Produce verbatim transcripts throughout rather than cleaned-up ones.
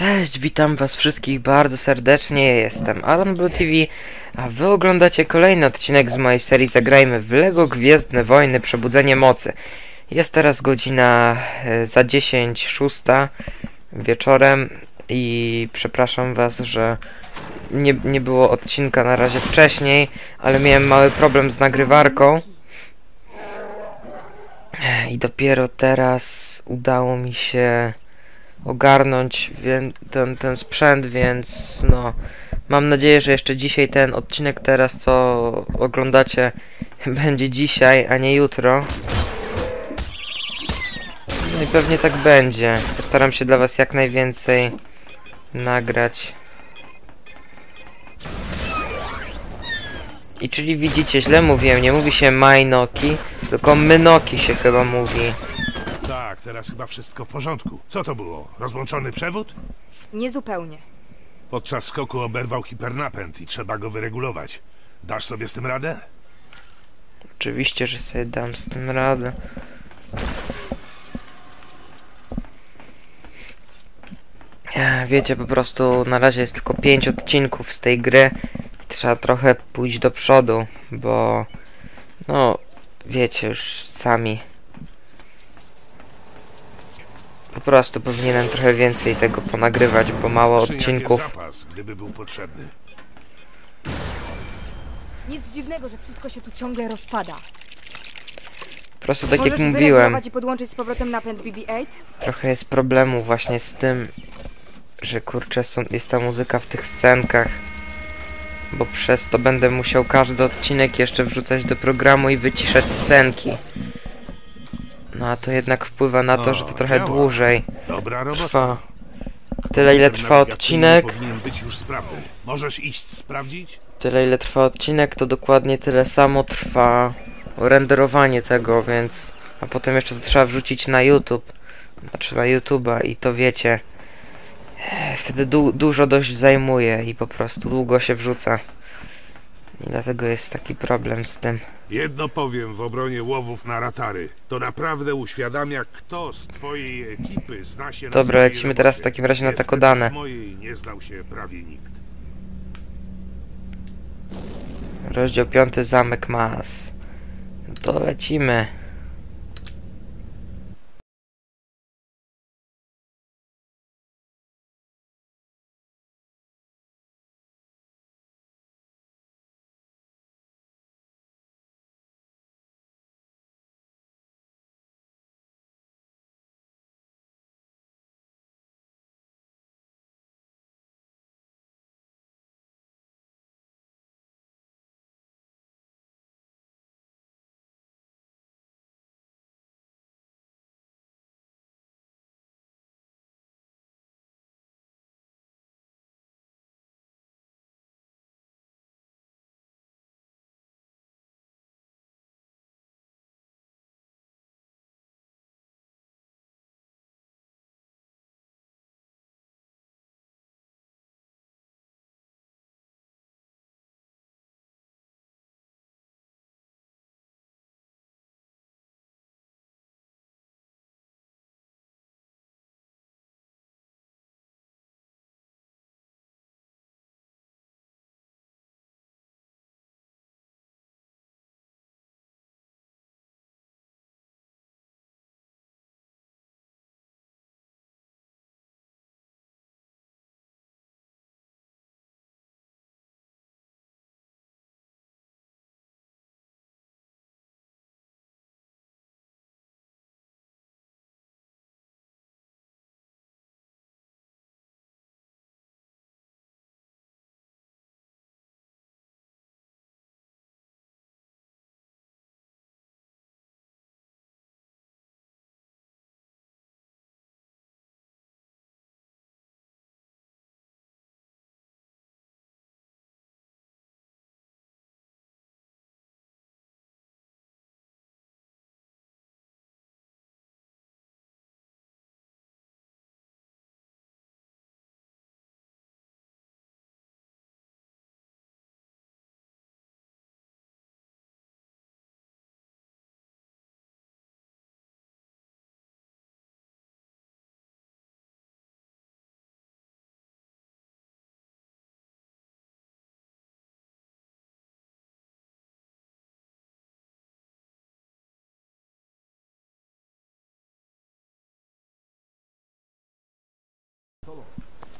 Cześć, witam was wszystkich bardzo serdecznie, jestem Aron BlooTV, a wy oglądacie kolejny odcinek z mojej serii Zagrajmy w Lego Gwiezdne Wojny Przebudzenie Mocy. Jest teraz godzina e, za dziesięć szósta wieczorem i przepraszam was, że nie, nie było odcinka na razie wcześniej, ale miałem mały problem z nagrywarką. I dopiero teraz udało mi się ogarnąć ten, ten sprzęt, więc no mam nadzieję, że jeszcze dzisiaj ten odcinek teraz, co oglądacie, będzie dzisiaj, a nie jutro. No i pewnie tak będzie. Postaram się dla was jak najwięcej nagrać. I czyli widzicie, źle mówiłem, nie mówi się Majnoki, tylko Mynoki się chyba mówi. Tak, teraz chyba wszystko w porządku. Co to było? Rozłączony przewód? Niezupełnie. Podczas skoku oberwał hipernapęd i trzeba go wyregulować. Dasz sobie z tym radę? Oczywiście, że sobie dam z tym radę. Wiecie, po prostu na razie jest tylko pięć odcinków z tej gry. Trzeba trochę pójść do przodu, bo no wiecie już sami. Po prostu powinienem trochę więcej tego ponagrywać, bo mało odcinków. Zapas, gdyby był potrzebny. Nic dziwnego, że wszystko się tu ciągle rozpada. Po prostu tak jak mówiłem, i podłączyć z powrotem napęd B B osiem? Trochę jest problemu właśnie z tym, że kurczę, są, jest ta muzyka w tych scenkach. Bo przez to będę musiał każdy odcinek jeszcze wrzucać do programu i wyciszać scenki. No a to jednak wpływa na to, o, że to trochę działa. Dłużej Dobra robota. Trwa. Tyle ile trwa odcinek. Być już Możesz iść sprawdzić? Tyle ile trwa odcinek, to dokładnie tyle samo trwa renderowanie tego, więc... A potem jeszcze to trzeba wrzucić na YouTube. Znaczy na YouTube'a i to wiecie... Wtedy du dużo dość zajmuje i po prostu długo się wrzuca. I dlatego jest taki problem z tym. Jedno powiem w obronie łowów na ratary. To naprawdę uświadamia, kto z twojej ekipy zna się na Dobra, lecimy robocie. Teraz w takim razie na Takodanę. Z mojej nie znał się prawie nikt. Rozdział piąty, Zamek Maz. No to lecimy.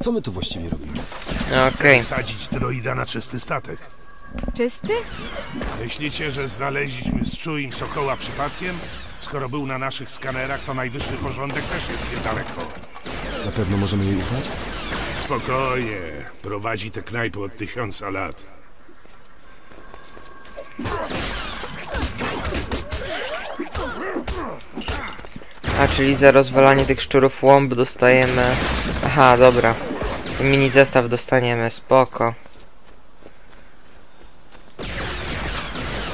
Co my tu właściwie robimy? Okej. Wsadzić droida na czysty statek. Czysty? Myślicie, że znaleźliśmy strój i sokoła przypadkiem? Skoro był na naszych skanerach, to najwyższy porządek też jest niedaleko. Na pewno możemy jej ufać? Spokojnie. Prowadzi te knajpy od tysiąca lat. A, czyli za rozwalanie tych szczurów łąb dostajemy... Aha, dobra. Mini zestaw dostaniemy, spoko.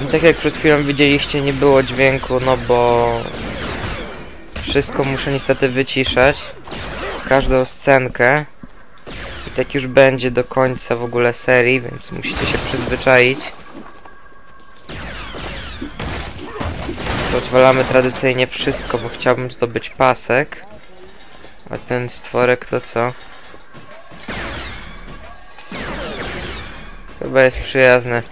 I tak jak przed chwilą widzieliście, nie było dźwięku, no bo... Wszystko muszę niestety wyciszać. Każdą scenkę. I tak już będzie do końca w ogóle serii, więc musicie się przyzwyczaić. Rozwalamy tradycyjnie wszystko, bo chciałbym zdobyć pasek. A ten stworek to co? Chyba jest przyjazny.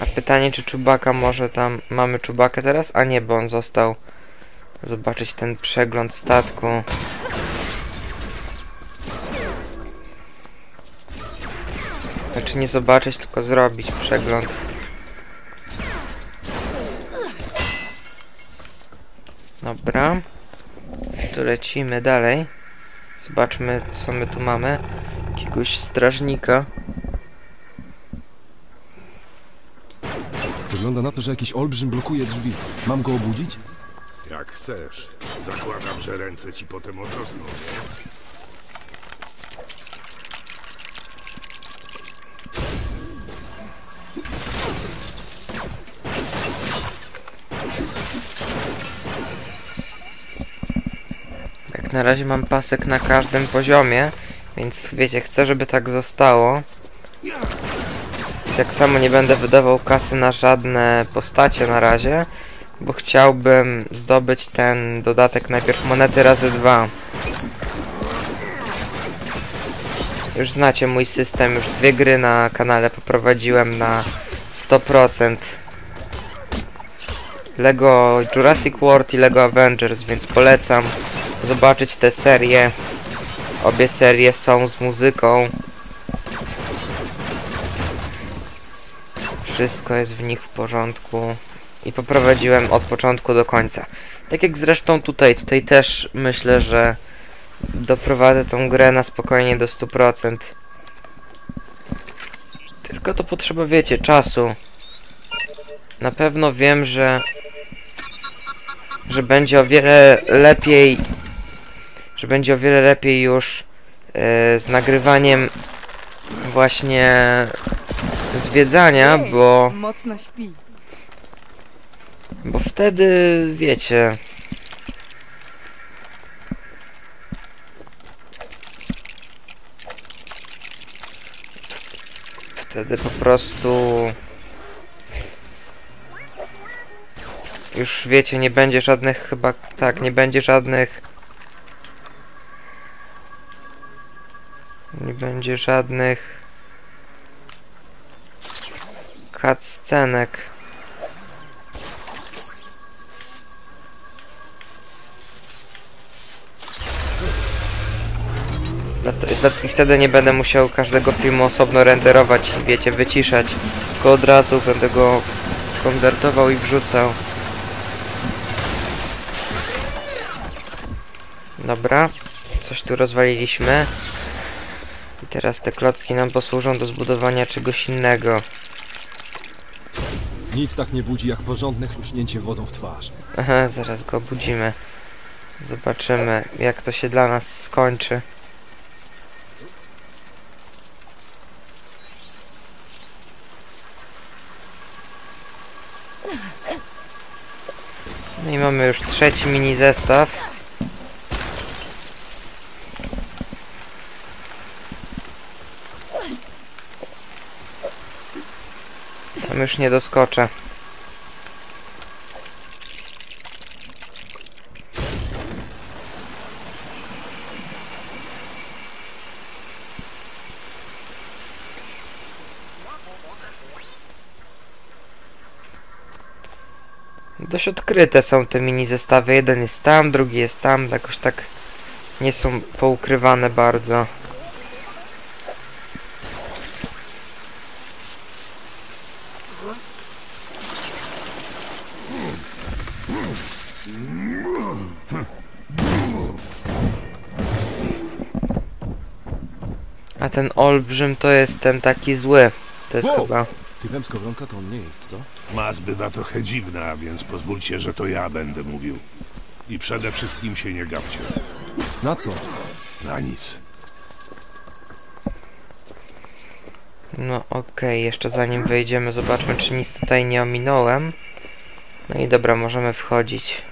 A pytanie, czy Chewbacca może tam... Mamy Chewbaccę teraz? A nie, bo on został zobaczyć ten przegląd statku. Znaczy nie zobaczyć, tylko zrobić przegląd. Dobra. Tu lecimy dalej. Zobaczmy, co my tu mamy. Jakiegoś strażnika. Wygląda na to, że jakiś olbrzym blokuje drzwi. Mam go obudzić? Jak chcesz. Zakładam, że ręce ci potem odrosną. Jak na razie mam pasek na każdym poziomie, więc wiecie, chcę, żeby tak zostało. Tak samo nie będę wydawał kasy na żadne postacie na razie, bo chciałbym zdobyć ten dodatek najpierw monety razy dwa. Już znacie mój system, już dwie gry na kanale poprowadziłem na sto procent. Lego Jurassic World i Lego Avengers, więc polecam zobaczyć te serie. Obie serie są z muzyką. Wszystko jest w nich w porządku i poprowadziłem od początku do końca. Tak jak zresztą tutaj, tutaj też myślę, że doprowadzę tą grę na spokojnie do stu procent. Tylko to potrzeba, wiecie, czasu. Na pewno wiem, że że będzie o wiele lepiej, że będzie o wiele lepiej już yy, z nagrywaniem właśnie zwiedzania, bo mocno śpi. Bo wtedy, wiecie... Wtedy po prostu... Już wiecie, nie będzie żadnych chyba... Tak, nie będzie żadnych... Nie będzie żadnych... cutscenek. I wtedy nie będę musiał każdego filmu osobno renderować i wiecie, wyciszać. Tylko od razu będę go konwertował i wrzucał. Dobra, coś tu rozwaliliśmy. I teraz te klocki nam posłużą do zbudowania czegoś innego. Nic tak nie budzi jak porządne chluśnięcie wodą w twarz. Aha, zaraz go budzimy. Zobaczymy, jak to się dla nas skończy. No i mamy już trzeci mini zestaw. Tam już nie doskoczę. Dość odkryte są te mini zestawy. Jeden jest tam, drugi jest tam. Jakoś tak nie są poukrywane bardzo. A ten olbrzym to jest ten taki zły. To jest wow. Chyba... Typem z Kowronka to on nie jest, co? Maz bywa trochę dziwna, więc pozwólcie, że to ja będę mówił. I przede wszystkim się nie gapcie. Na co? Na nic. No okej, okay. Jeszcze zanim wyjdziemy, zobaczmy, czy nic tutaj nie ominąłem. No i dobra, możemy wchodzić.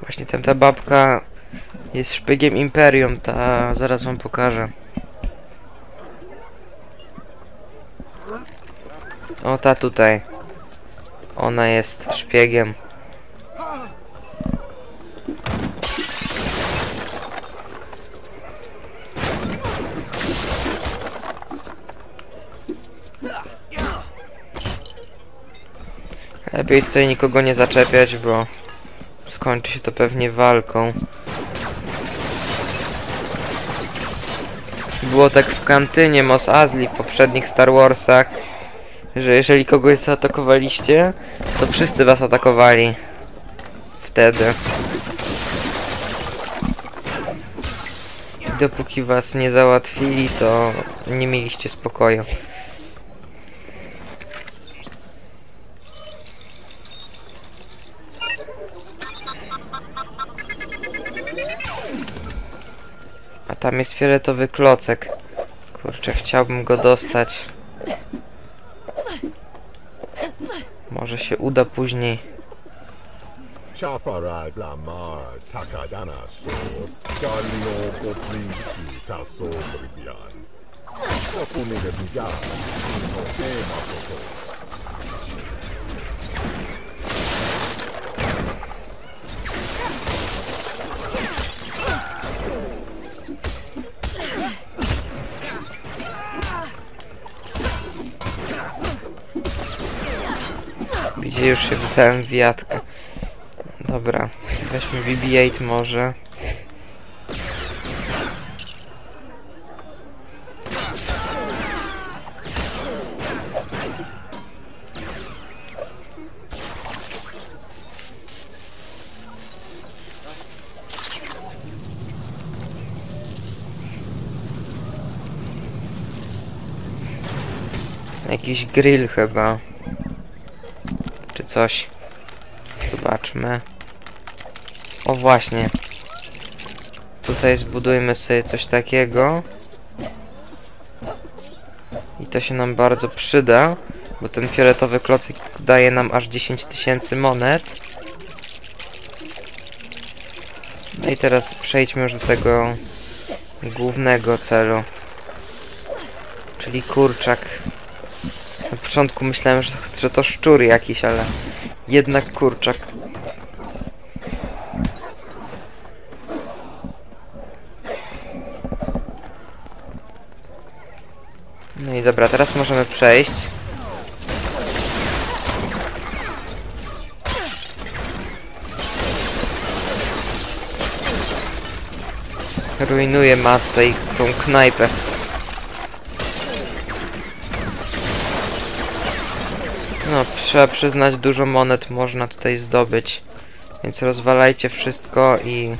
Właśnie tam ta babka jest szpiegiem Imperium, ta zaraz wam pokażę. O, ta tutaj. Ona jest szpiegiem. Lepiej tutaj nikogo nie zaczepiać, bo... kończy się to pewnie walką. Było tak w kantynie Mos Azli w poprzednich Star Warsach, że jeżeli kogoś zaatakowaliście, to wszyscy was atakowali. Wtedy. I dopóki was nie załatwili, to nie mieliście spokoju. Tam jest fioletowy klocek. Kurczę, chciałbym go dostać. Może się uda później. Gdzie już się wydałem w jadkę. Dobra, weźmy B B osiem może. Jakiś grill chyba. Czy coś. Zobaczmy. O właśnie. Tutaj zbudujmy sobie coś takiego. I to się nam bardzo przyda. Bo ten fioletowy klocek daje nam aż dziesięć tysięcy monet. No i teraz przejdźmy już do tego głównego celu. Czyli kurczak. Na początku myślałem, że, że to szczur jakiś, ale jednak kurczak. No i dobra, teraz możemy przejść. Rujnuje Masta i tą knajpę. No, trzeba przyznać, dużo monet można tutaj zdobyć. Więc rozwalajcie wszystko i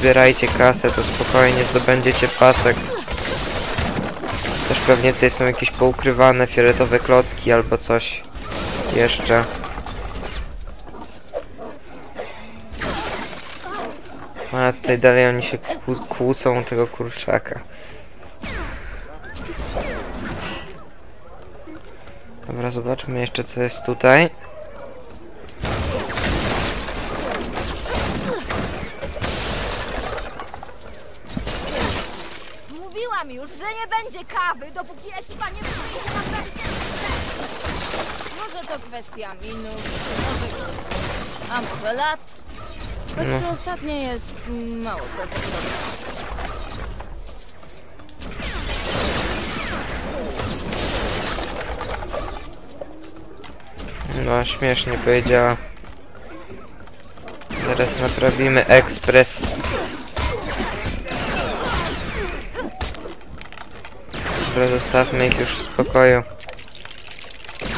zbierajcie kasę, to spokojnie zdobędziecie pasek. Też pewnie tutaj są jakieś poukrywane fioletowe klocki albo coś jeszcze. A tutaj dalej oni się kłócą tego kurczaka. Dobra, zobaczmy jeszcze co jest tutaj. Mówiłam już, że nie będzie kawy, dopóki Espa nie przyjdzie na prawdziwy cel. Może to kwestia minut, może... a może lat? Choć no, to ostatnie jest mało prawdopodobne. No, śmiesznie powiedziała. Teraz naprawimy ekspres. Dobra, zostawmy ich już w spokoju.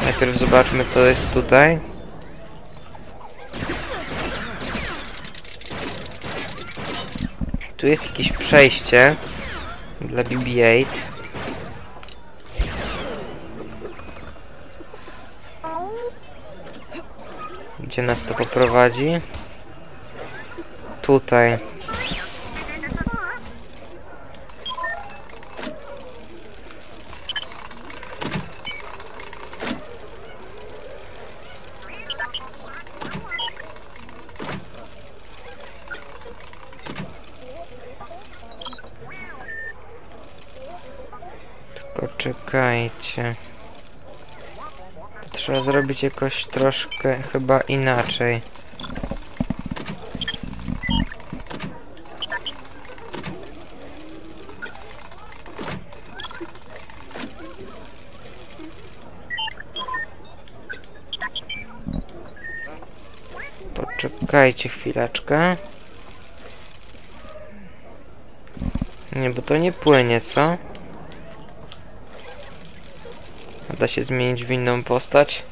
Najpierw zobaczmy co jest tutaj. Tu jest jakieś przejście dla B B osiem. Gdzie nas to poprowadzi? Tutaj. Tylko czekajcie. Trzeba zrobić jakoś troszkę chyba inaczej. Poczekajcie chwileczkę. Nie, bo to nie płynie, co? Da się zmienić w inną postać.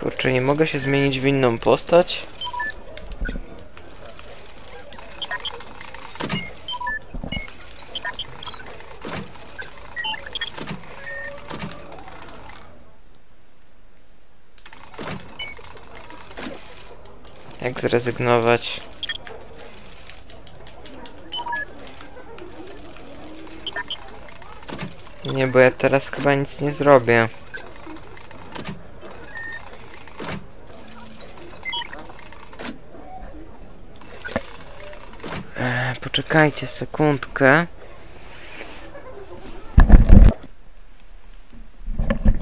Kurczę, nie mogę się zmienić w inną postać? Jak zrezygnować? Nie, bo ja teraz chyba nic nie zrobię. Eee, poczekajcie sekundkę.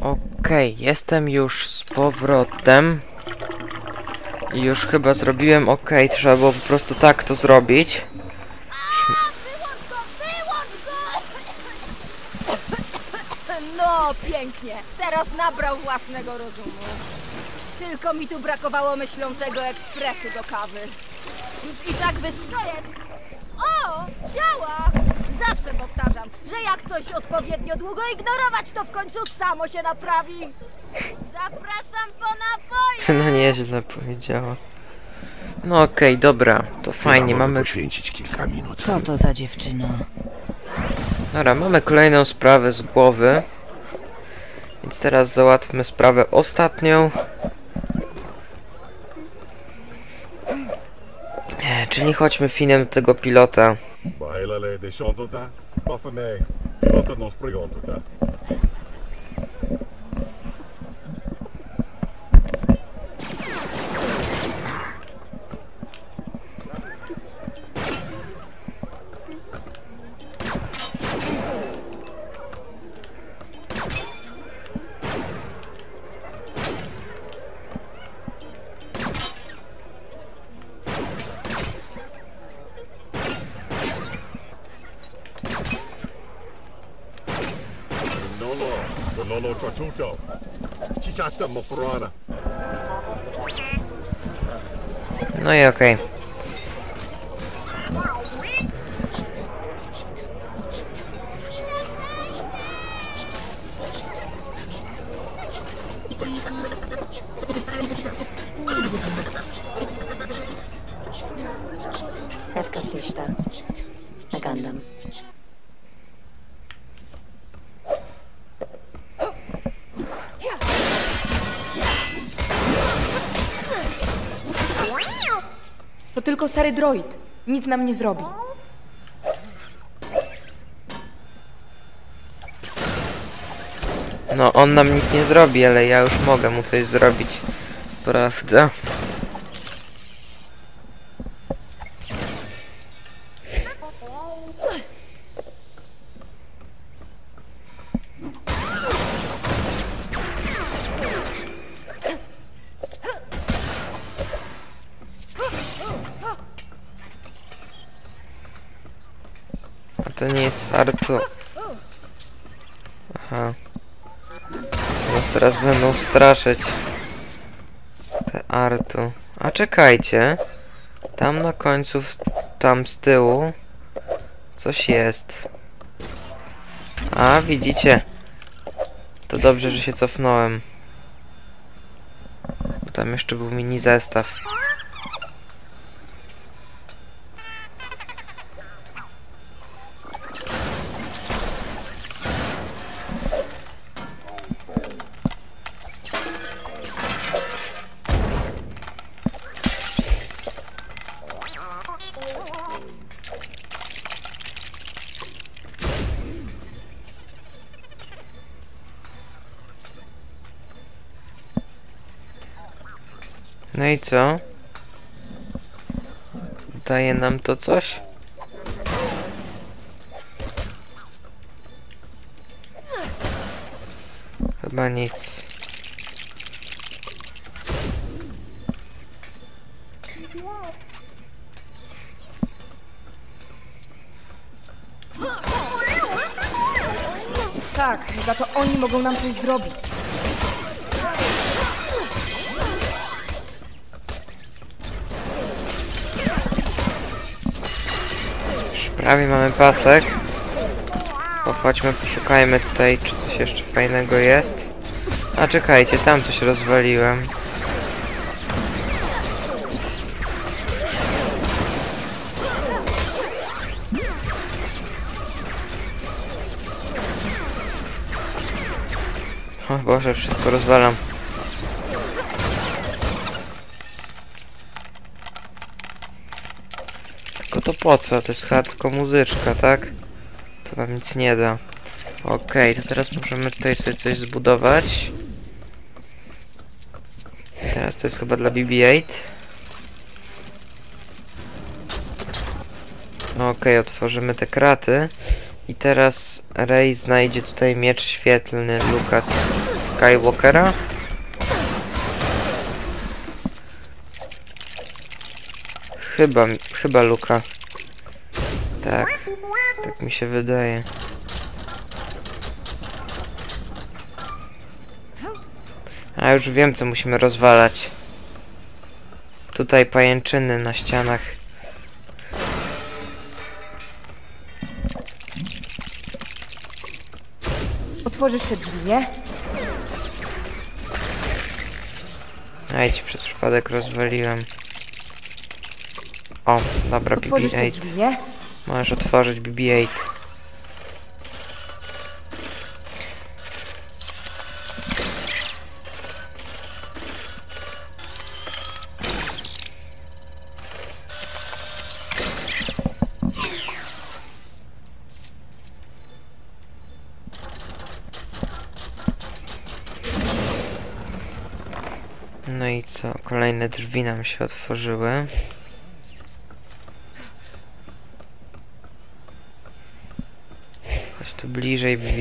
Okej, jestem już z powrotem. I już chyba zrobiłem ok, trzeba było po prostu tak to zrobić. No pięknie, teraz nabrał własnego rozumu. Tylko mi tu brakowało myślącego ekspresu do kawy. Już i tak wystrzec. O, działa! Zawsze powtarzam, że jak coś odpowiednio długo ignorować, to w końcu samo się naprawi. Zapraszam po napoje! No nieźle powiedziała. No okej, okay, dobra, to fajnie, ja mamy... poświęcić kilka minut. Co to za dziewczyna? Dobra, mamy kolejną sprawę z głowy. Więc teraz załatwmy sprawę ostatnią. Czyli chodźmy Finem do tego pilota. No i okej. Okay. To tylko stary droid. Nic nam nie zrobi. No, on nam nic nie zrobi, ale ja już mogę mu coś zrobić. Prawda? To nie jest arto. Aha. Teraz, teraz będą straszyć te artu. A czekajcie. Tam na końcu, tam z tyłu coś jest. A widzicie. To dobrze, że się cofnąłem. Bo tam jeszcze był mini zestaw. No i co? Daje nam to coś? Chyba nic. Tak, za to oni mogą nam coś zrobić. Prawie mamy pasek. Pochodźmy, poszukajmy tutaj, czy coś jeszcze fajnego jest. A czekajcie, tam coś rozwaliłem. O Boże, wszystko rozwalam. To po co? To jest chyba tylko muzyczka, tak? To nam nic nie da. Okej, okay, to teraz możemy tutaj sobie coś zbudować. Teraz to jest chyba dla B B osiem. Okej, okay, otworzymy te kraty. I teraz Rey znajdzie tutaj miecz świetlny Luke'a Skywalkera. Chyba, chyba Luka. Tak, tak mi się wydaje. A już wiem, co musimy rozwalać. Tutaj pajęczyny na ścianach. Otworzysz te drzwi, nie? A idź, przez przypadek rozwaliłem. O, dobra, B B osiem. Możesz otworzyć B B osiem. No i co? Kolejne drzwi nam się otworzyły. Tu bliżej B B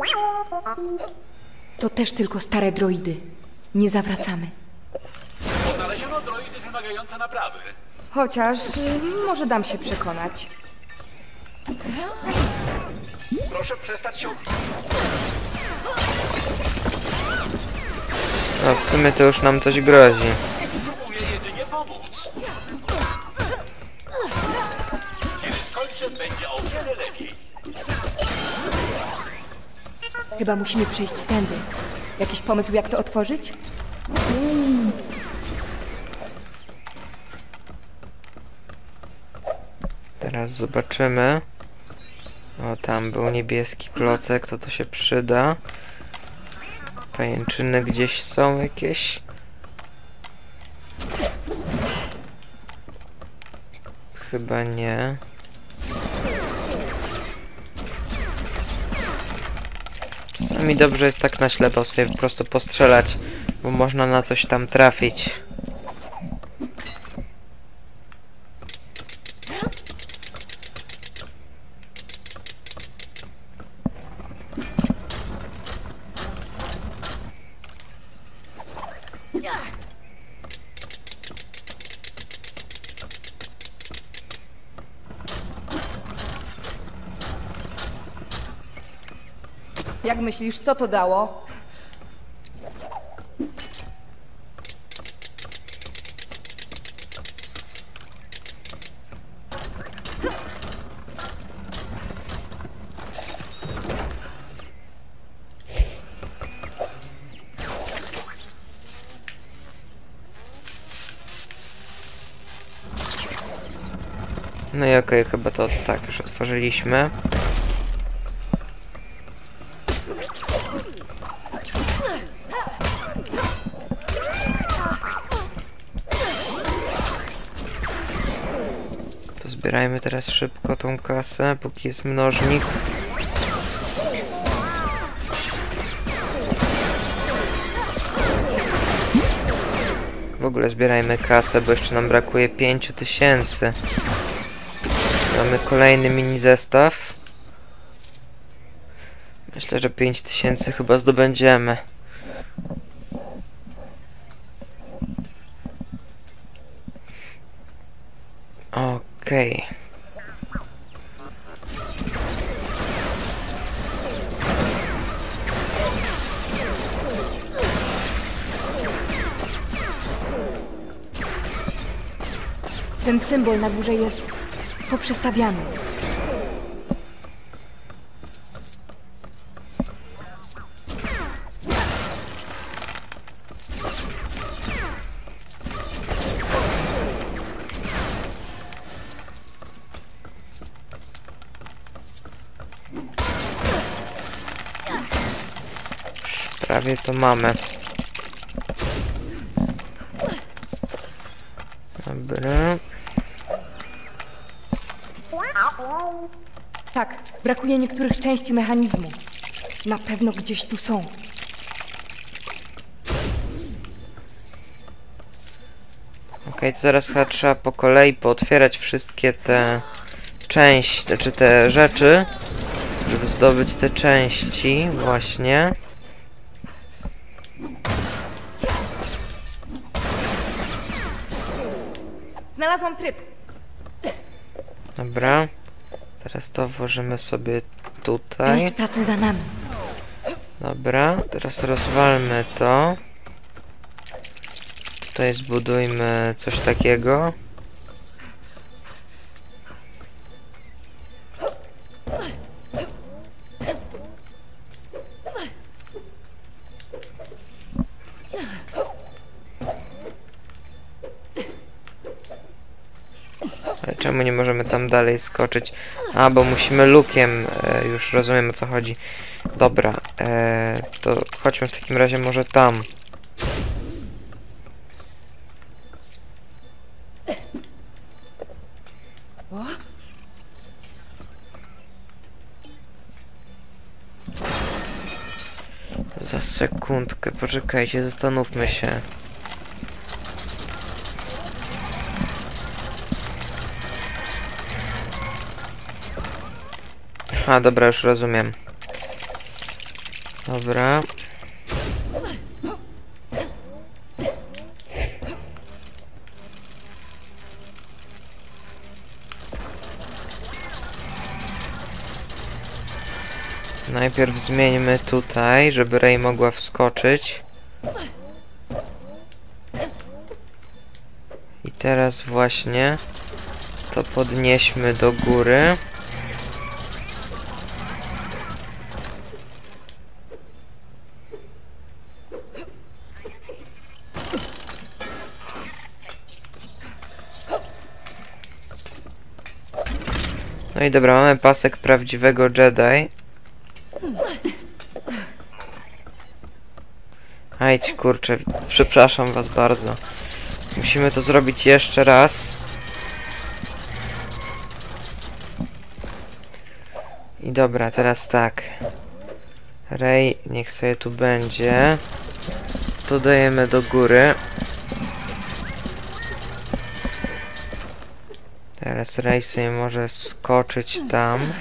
osiem. To też tylko stare droidy. Nie zawracamy. Odnaleziono droidy wymagające naprawy. Chociaż może dam się przekonać. Proszę przestać się. No w sumie to już nam coś grozi. Chyba musimy przejść tędy. Jakiś pomysł, jak to otworzyć? Mm. Teraz zobaczymy. O, tam był niebieski klocek, to to się przyda. Pajęczyny gdzieś są jakieś. Chyba nie. Czasami dobrze jest tak na ślepo sobie po prostu postrzelać, bo można na coś tam trafić. Jak myślisz, co to dało? No i okej, chyba to tak już otworzyliśmy. Zbierajmy teraz szybko tą kasę, póki jest mnożnik. W ogóle zbierajmy kasę, bo jeszcze nam brakuje pięć tysięcy. Mamy kolejny mini zestaw. Myślę, że pięć tysięcy chyba zdobędziemy. Okej. Ten symbol na górze jest poprzestawiany. Prawie to mamy. Dobra. Tak, brakuje niektórych części mechanizmu. Na pewno gdzieś tu są. Okej, to zaraz chyba trzeba po kolei pootwierać wszystkie te części, czy znaczy te rzeczy, żeby zdobyć te części, właśnie. Znalazłam tryb. Dobra. Teraz to włożymy sobie tutaj. Część pracy za nami. Dobra. Teraz rozwalmy to. Tutaj zbudujmy coś takiego. Czemu nie możemy tam dalej skoczyć? A, bo musimy lukiem. E, już rozumiem, o co chodzi. Dobra, e, to chodźmy w takim razie może tam. Za sekundkę, poczekajcie, zastanówmy się. A, dobra, już rozumiem. Dobra. Najpierw zmieńmy tutaj, żeby Rey mogła wskoczyć. teraz właśnie to podnieśmy do góry. No i dobra, mamy pasek prawdziwego Jedi. Ajdź, kurczę, przepraszam was bardzo. Musimy to zrobić jeszcze raz. I dobra, teraz tak. Rey, niech sobie tu będzie. To dajemy do góry. Teraz Rey sobie może skoczyć tam.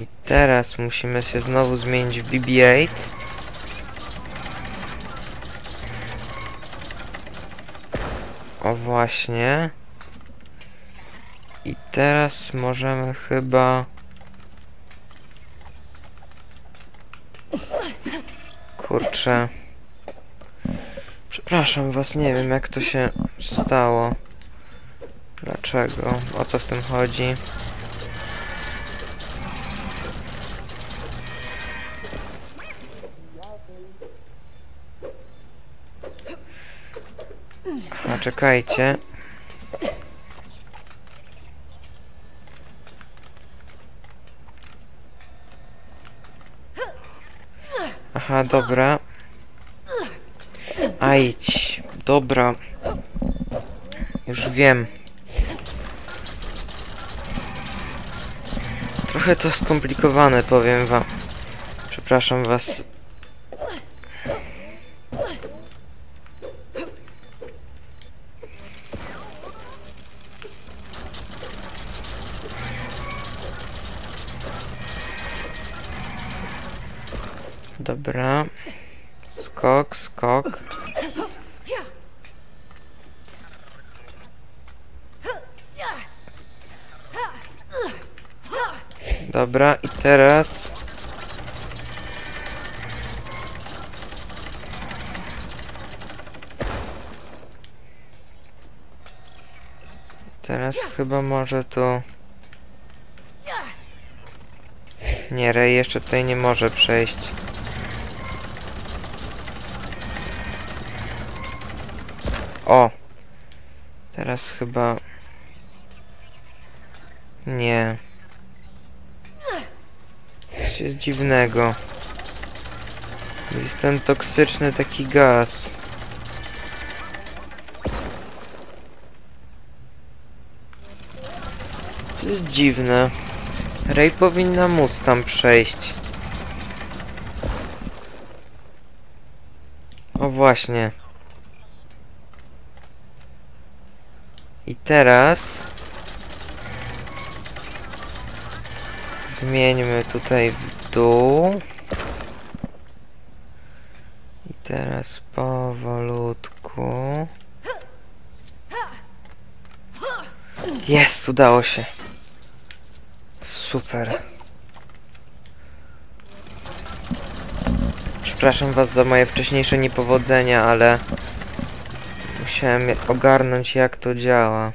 I teraz musimy się znowu zmienić w B B osiem. O właśnie. I teraz możemy chyba... Kurczę. Przepraszam was, nie wiem jak to się stało. Dlaczego? O co w tym chodzi? A czekajcie. Aha, dobra. Ajdź, dobra. Już wiem. Trochę to skomplikowane, powiem wam. Przepraszam was. Dobra. Skok, skok. Dobra, i teraz... Teraz chyba może tu... Nie, Rey jeszcze tutaj nie może przejść. O! Teraz chyba... Nie. Coś jest dziwnego. Jest ten toksyczny taki gaz. To jest dziwne. Rey powinna móc tam przejść. O właśnie. I teraz zmieńmy tutaj w dół. I teraz powolutku. Jest, udało się. Super. Przepraszam was za moje wcześniejsze niepowodzenia, ale... Musiałem ogarnąć jak to działa.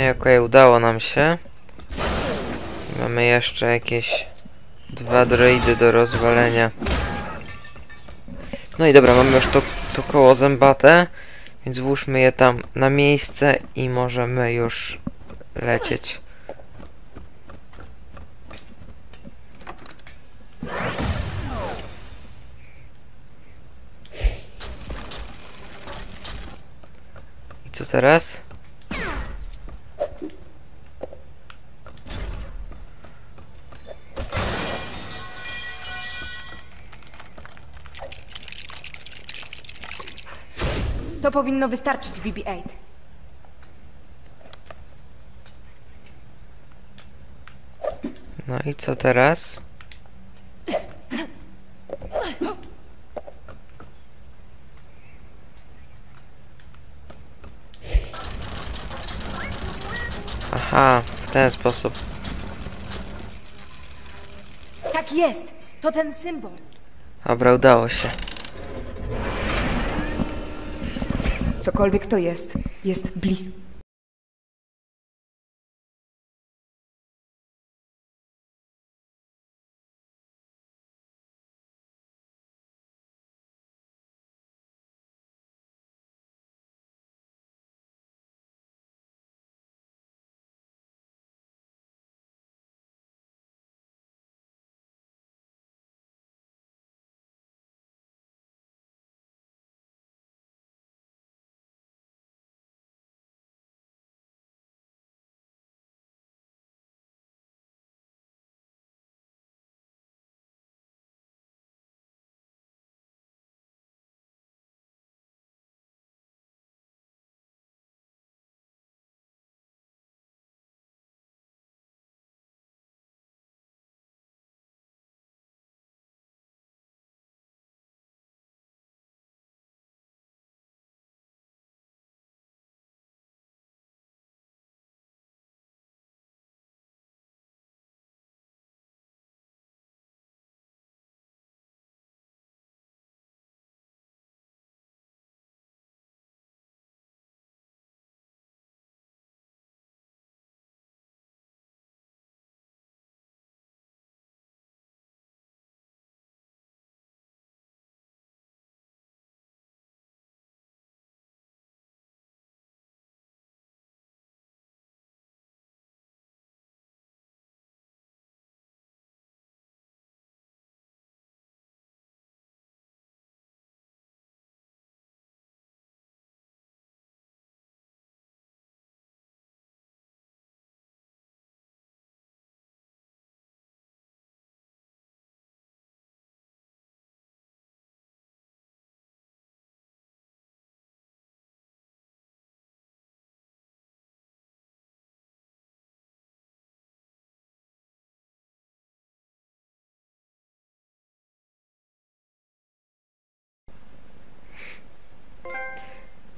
Okej, okay, udało nam się. Mamy jeszcze jakieś dwa droidy do rozwalenia. No i dobra, mamy już to, to koło zębate, więc włóżmy je tam na miejsce i możemy już lecieć. I co teraz? To powinno wystarczyć, B B osiem. No i co teraz? Aha, w ten sposób. Tak jest, to ten symbol. Dobra, udało się. Cokolwiek to jest, jest blisko.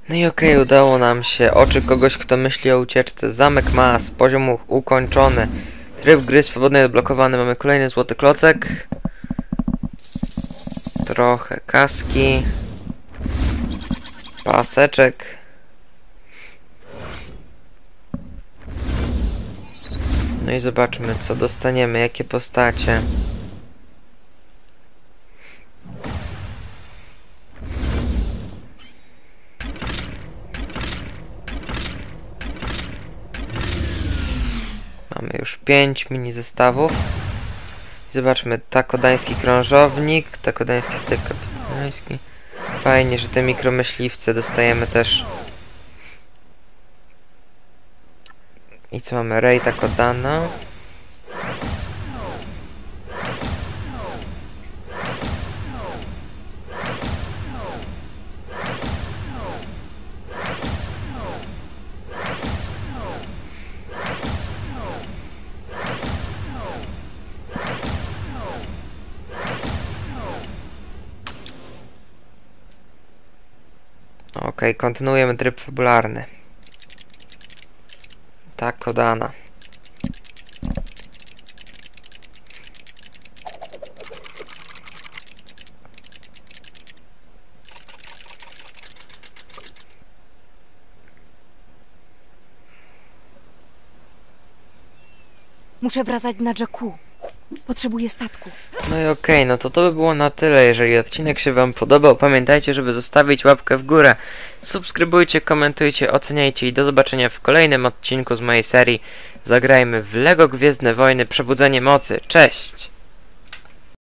No i okej, okay, udało nam się. Oczy kogoś, kto myśli o ucieczce. Zamek Maz, poziom ukończony. Tryb gry swobodnie odblokowany. Mamy kolejny złoty klocek. Trochę kaski. Paseczek. No i zobaczmy, co dostaniemy, jakie postacie. Mamy już pięć mini zestawów. Zobaczmy, takodański krążownik, takodański kapitański. Fajnie, że te mikromyśliwce dostajemy też. I co mamy? Rey, Takodana. Okej, okay, kontynuujemy tryb fabularny. Takodana. Muszę wracać na Jakku. Potrzebuję statku. No i okej, okay, no to to by było na tyle. Jeżeli odcinek się wam podobał, pamiętajcie, żeby zostawić łapkę w górę. Subskrybujcie, komentujcie, oceniajcie i do zobaczenia w kolejnym odcinku z mojej serii Zagrajmy w Lego Gwiezdne Wojny Przebudzenie Mocy. Cześć!